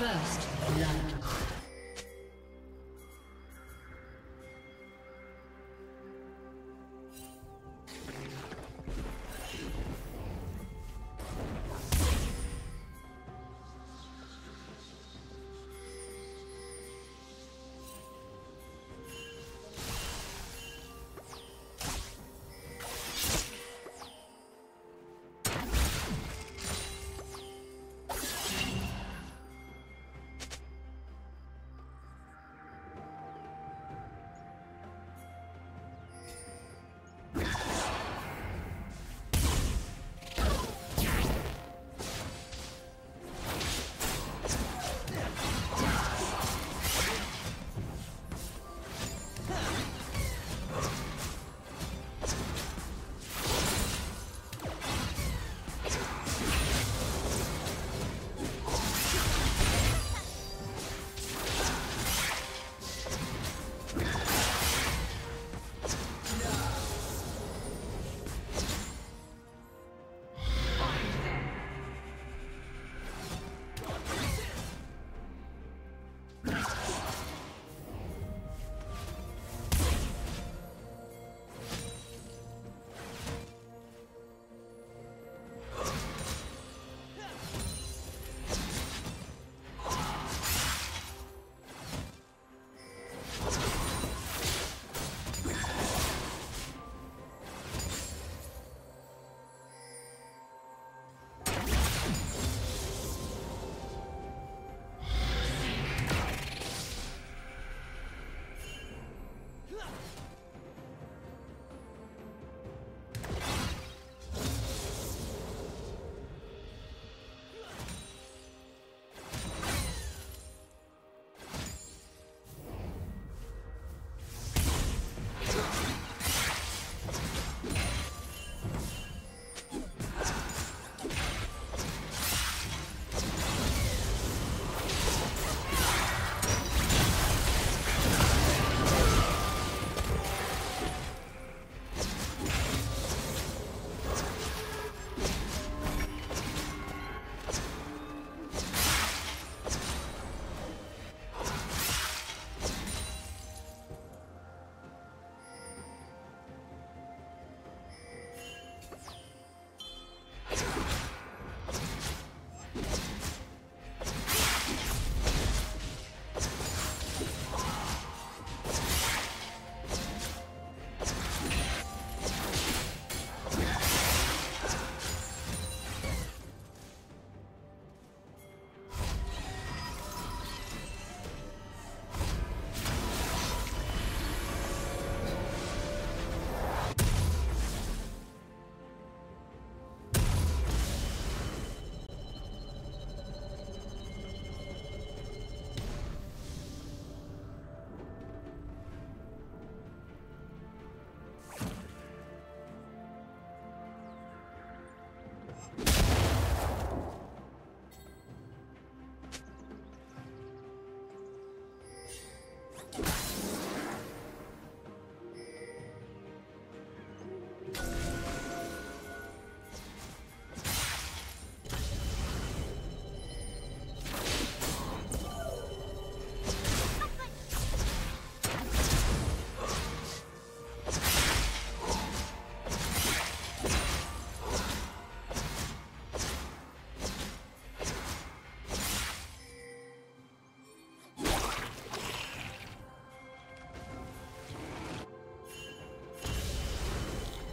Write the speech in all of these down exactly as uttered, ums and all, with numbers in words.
First blood.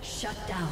Shut down.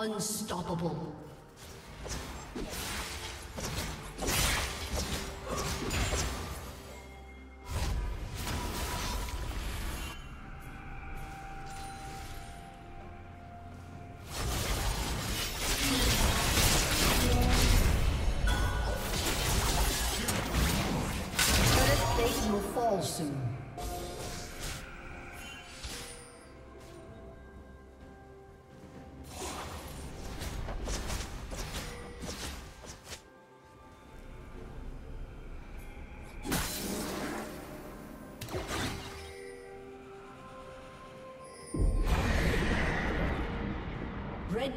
Unstoppable. Turret base will fall soon. Red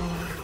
control.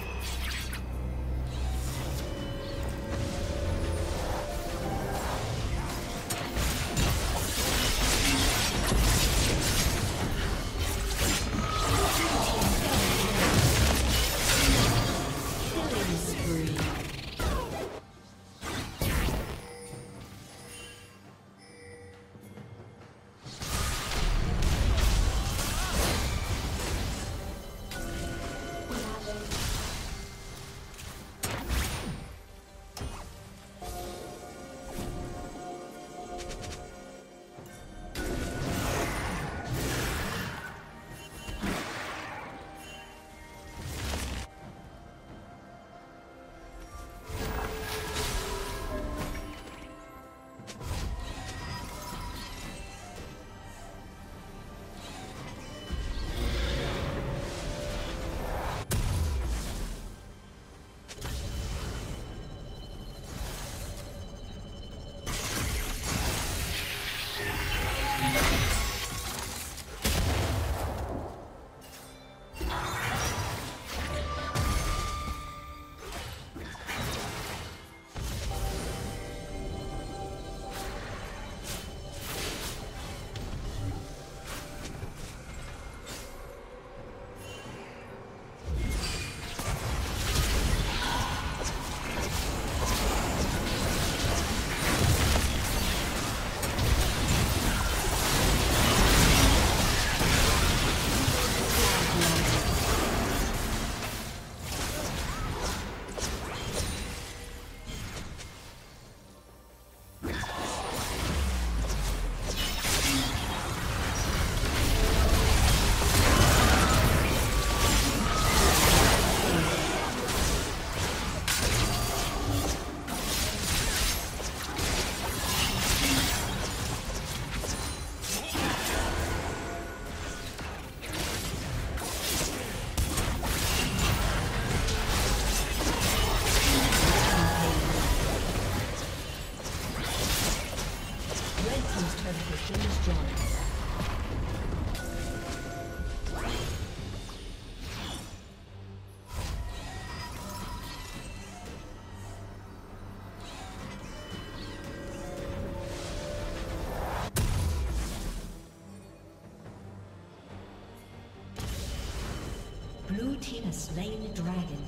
Blue team has slain the dragon.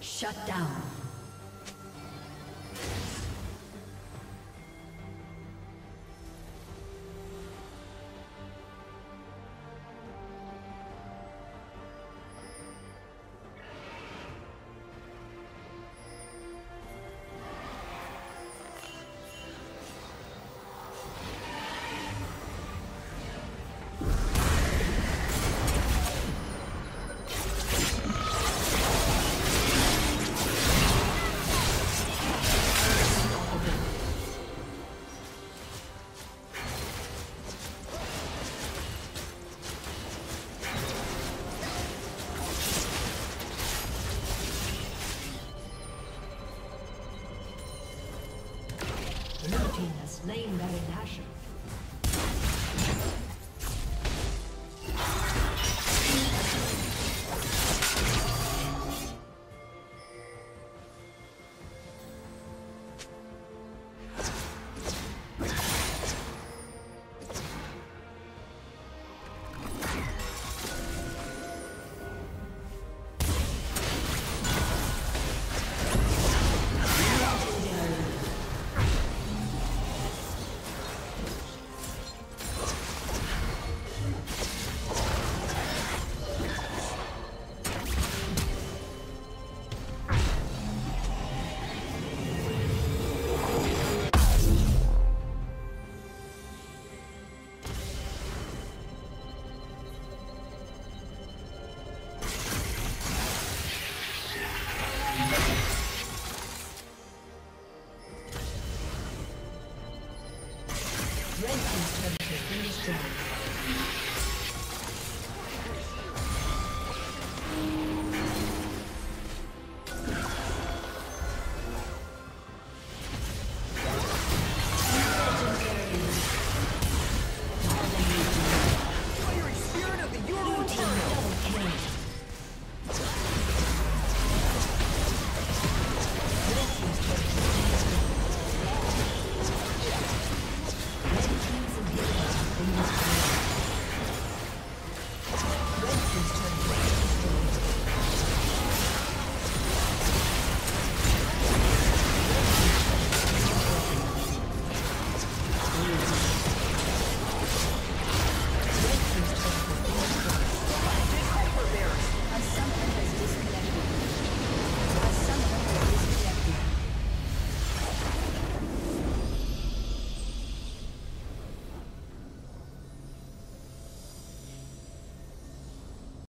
Shut down.